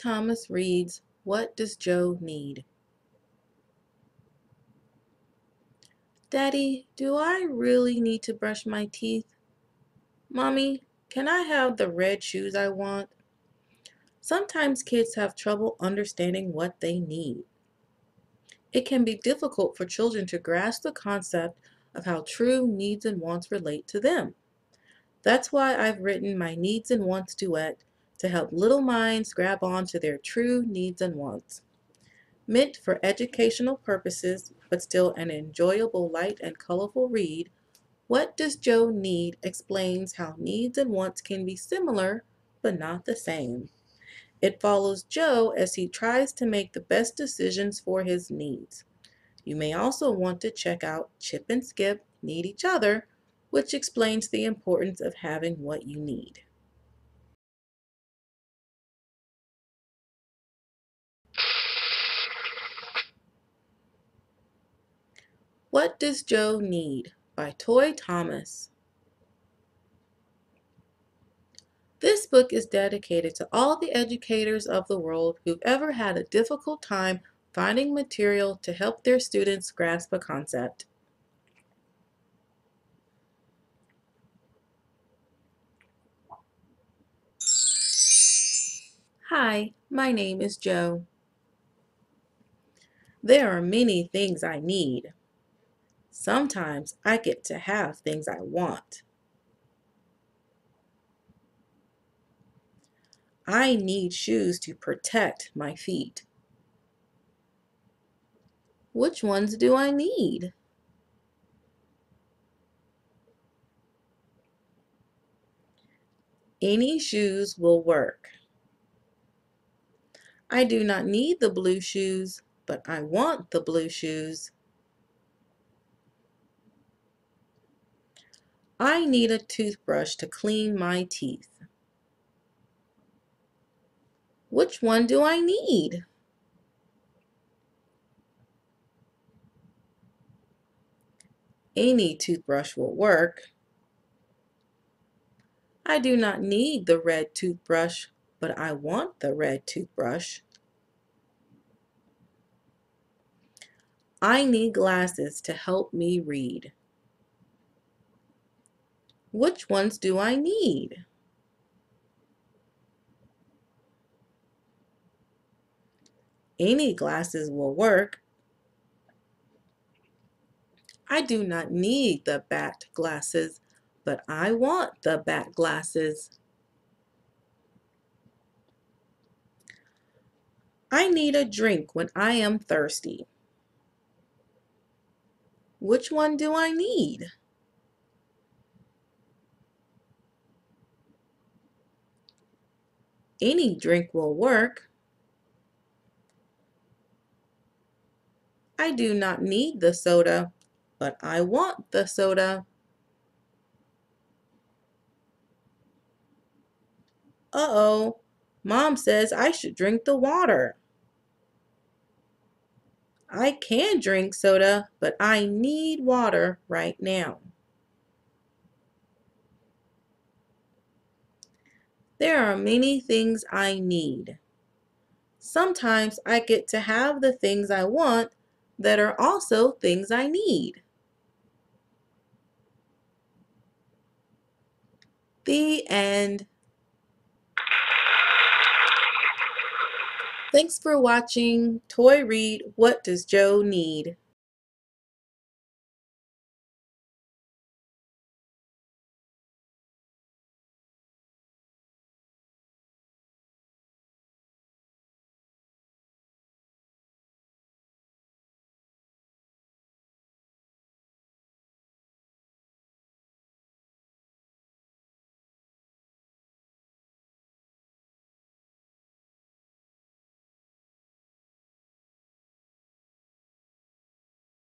Thomas reads, What Does Joe Need? Daddy, do I really need to brush my teeth? Mommy, can I have the red shoes I want? Sometimes kids have trouble understanding what they need. It can be difficult for children to grasp the concept of how true needs and wants relate to them. That's why I've written my Needs and Wants duet to help little minds grab on to their true needs and wants. Meant for educational purposes, but still an enjoyable, light, and colorful read, What Does Joe Need? Explains how needs and wants can be similar, but not the same. It follows Joe as he tries to make the best decisions for his needs. You may also want to check out Chip and Skip Need Each Other, which explains the importance of having what you need. What Does Joe Need? By Toi Thomas. This book is dedicated to all the educators of the world who've ever had a difficult time finding material to help their students grasp a concept. Hi, my name is Joe. There are many things I need. Sometimes I get to have things I want. I need shoes to protect my feet. Which ones do I need? Any shoes will work. I do not need the blue shoes, but I want the blue shoes. I need a toothbrush to clean my teeth. Which one do I need? Any toothbrush will work. I do not need the red toothbrush, but I want the red toothbrush. I need glasses to help me read. Which ones do I need? Any glasses will work. I do not need the bat glasses, but I want the bat glasses. I need a drink when I am thirsty. Which one do I need? Any drink will work. I do not need the soda, but I want the soda. Uh-oh, Mom says I should drink the water. I can drink soda, but I need water right now. There are many things I need. Sometimes I get to have the things I want that are also things I need. The end. Thanks for watching Toi Read What Does Joe Need?